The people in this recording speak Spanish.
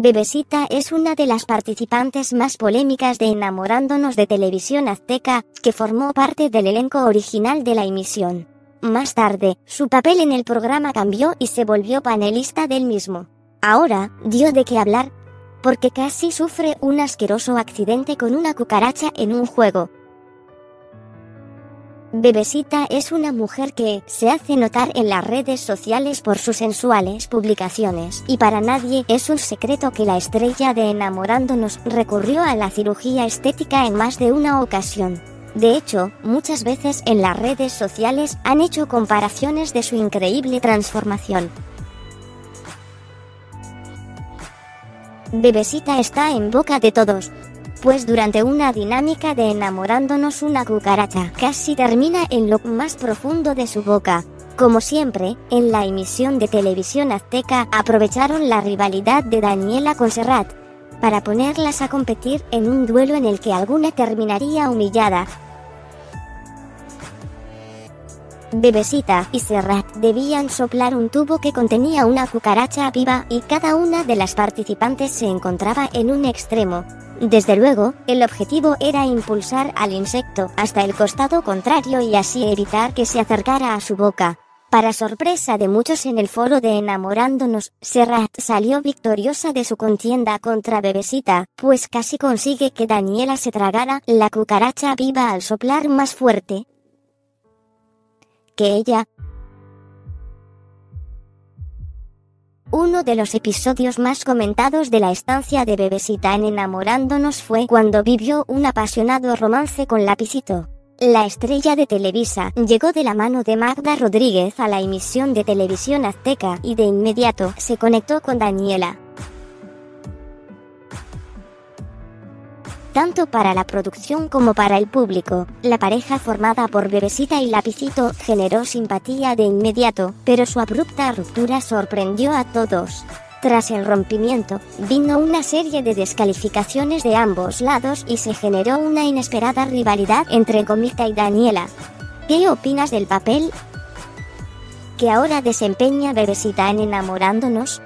Bebeshita es una de las participantes más polémicas de Enamorándonos de Televisión Azteca, que formó parte del elenco original de la emisión. Más tarde, su papel en el programa cambió y se volvió panelista del mismo. Ahora, dio de qué hablar, porque casi sufre un asqueroso accidente con una cucaracha en un juego. Bebeshita es una mujer que se hace notar en las redes sociales por sus sensuales publicaciones, y para nadie es un secreto que la estrella de Enamorándonos recurrió a la cirugía estética en más de una ocasión. De hecho, muchas veces en las redes sociales han hecho comparaciones de su increíble transformación. Bebeshita está en boca de todos, pues durante una dinámica de Enamorándonos una cucaracha casi termina en lo más profundo de su boca. Como siempre, en la emisión de Televisión Azteca aprovecharon la rivalidad de Daniela con Serrath para ponerlas a competir en un duelo en el que alguna terminaría humillada. Bebeshita y Serrath debían soplar un tubo que contenía una cucaracha viva y cada una de las participantes se encontraba en un extremo. Desde luego, el objetivo era impulsar al insecto hasta el costado contrario y así evitar que se acercara a su boca. Para sorpresa de muchos en el foro de Enamorándonos, Serrath salió victoriosa de su contienda contra Bebeshita, pues casi consigue que Daniela se tragara la cucaracha viva al soplar más fuerte que ella. Uno de los episodios más comentados de la estancia de Bebeshita en Enamorándonos fue cuando vivió un apasionado romance con Lapizito. La estrella de Televisa llegó de la mano de Magda Rodríguez a la emisión de Televisión Azteca y de inmediato se conectó con Daniela. Tanto para la producción como para el público, la pareja formada por Bebeshita y Lapizito generó simpatía de inmediato, pero su abrupta ruptura sorprendió a todos. Tras el rompimiento, vino una serie de descalificaciones de ambos lados y se generó una inesperada rivalidad entre Gomita y Daniela. ¿Qué opinas del papel que ahora desempeña Bebeshita en Enamorándonos?